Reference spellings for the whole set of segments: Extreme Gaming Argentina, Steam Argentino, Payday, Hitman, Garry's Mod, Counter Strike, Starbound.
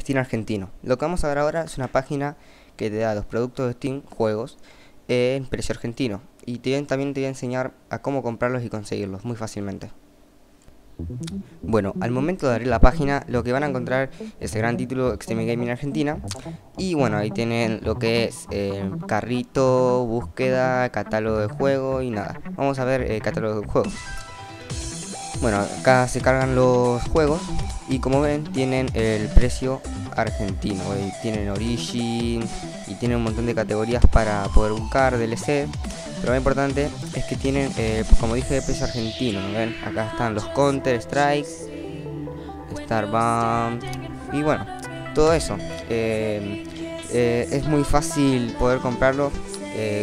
Steam Argentino. Lo que vamos a ver ahora es una página que te da los productos de Steam, juegos, en precio argentino. Y también te voy a enseñar a cómo comprarlos y conseguirlos muy fácilmente. Bueno, al momento de abrir la página, lo que van a encontrar es el gran título Extreme Gaming Argentina. Y bueno, ahí tienen lo que es carrito, búsqueda, catálogo de juego y nada. Vamos a ver el catálogo de juegos. Bueno, acá se cargan los juegos y como ven tienen el precio argentino, tienen Origin y tienen un montón de categorías para poder buscar, DLC, pero lo más importante es que tienen, como dije, precio argentino, ¿no ven? Acá están los Counter Strike, Starbound y bueno, todo eso. Es muy fácil poder comprarlo,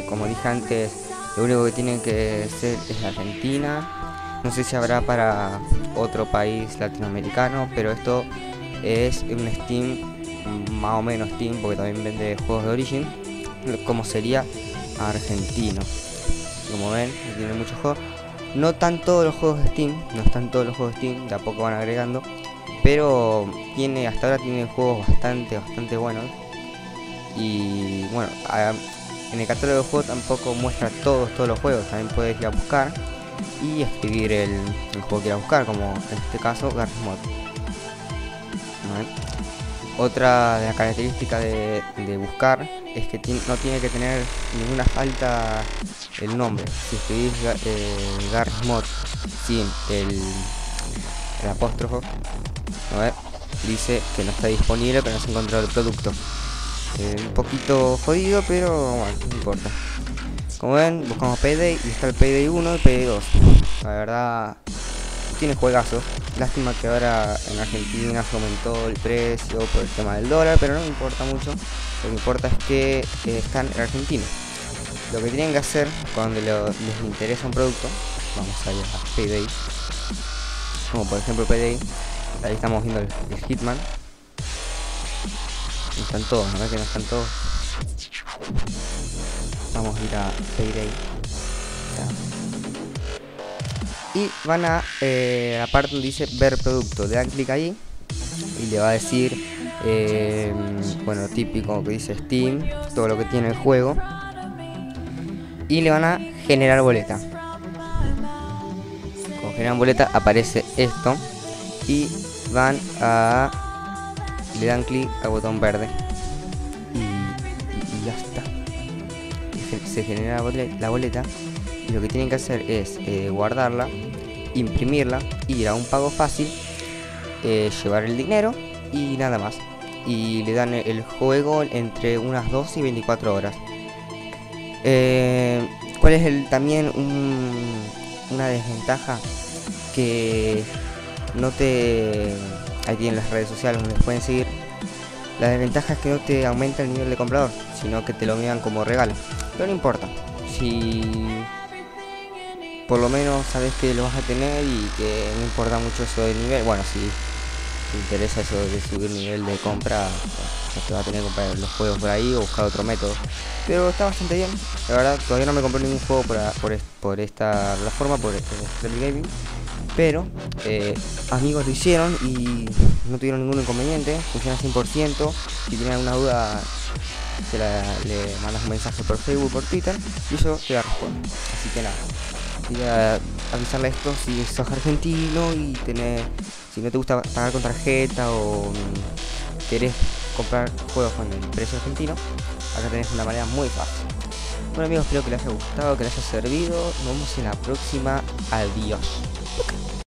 como dije antes, lo único que tienen que ser es Argentina. No sé si habrá para otro país latinoamericano, pero esto es un Steam, más o menos Steam, porque también vende juegos de Origin, como sería argentino. Como ven, tiene muchos juegos. No están todos los juegos de Steam, tampoco van agregando, pero tiene, hasta ahora tiene juegos bastante buenos. Y bueno, en el catálogo de juegos tampoco muestra todos los juegos, también puedes ir a buscar y escribir el juego que quieras buscar, como en este caso Garry's Mod. ¿Vale? Otra de las características de buscar es que no tiene que tener ninguna falta el nombre. Si escribís Garry's Mod sin el apóstrofo, a ver, dice que no está disponible, que no se ha encontrado el producto. Un poquito jodido, pero bueno, no importa. Como ven, buscamos Payday y está el Payday 1 y el Payday 2. La verdad, tiene juegazos. Lástima que ahora en Argentina se aumentó el precio por el tema del dólar, pero no me importa mucho. Lo que importa es que están en Argentina. Lo que tienen que hacer cuando les interesa un producto, vamos a ir a Payday, como por ejemplo Payday. Ahí estamos viendo el Hitman. No están todos, ¿no? Que no están todos. Vamos a ir a Payday. Ya. Y van a la parte donde dice ver producto. Le dan clic ahí y le va a decir, bueno, típico que dice Steam, todo lo que tiene el juego. Y le van a generar boleta. Con generar boleta aparece esto. Y van a... le dan clic al botón verde. Y ya está. Se genera la boleta y lo que tienen que hacer es guardarla, imprimirla, ir a un pago fácil, llevar el dinero y nada más, y le dan el juego entre unas 2 y 24 horas. ¿Cuál es también una desventaja? Que no te... ahí tienen las redes sociales donde pueden seguir. La desventaja es que no te aumenta el nivel de comprador, sino que te lo miran como regalo. Pero no importa, si por lo menos sabes que lo vas a tener y que no importa mucho eso del nivel. Bueno, si te interesa eso de subir nivel de compra, te va a tener que comprar los juegos por ahí o buscar otro método. Pero está bastante bien, la verdad. Todavía no me compré ningún juego por esta plataforma, por Extreme Gaming. Pero amigos lo hicieron y no tuvieron ningún inconveniente, funciona 100%. Si tienen alguna duda, le mandas un mensaje por Facebook, por Twitter, y yo te la respondo. Así que nada, quería avisarle esto si sos argentino y tenés, si no te gusta pagar con tarjeta o querés comprar juegos con el precio argentino, acá tenés una manera muy fácil. Bueno amigos, espero que les haya gustado, que les haya servido. Nos vemos en la próxima. Adiós.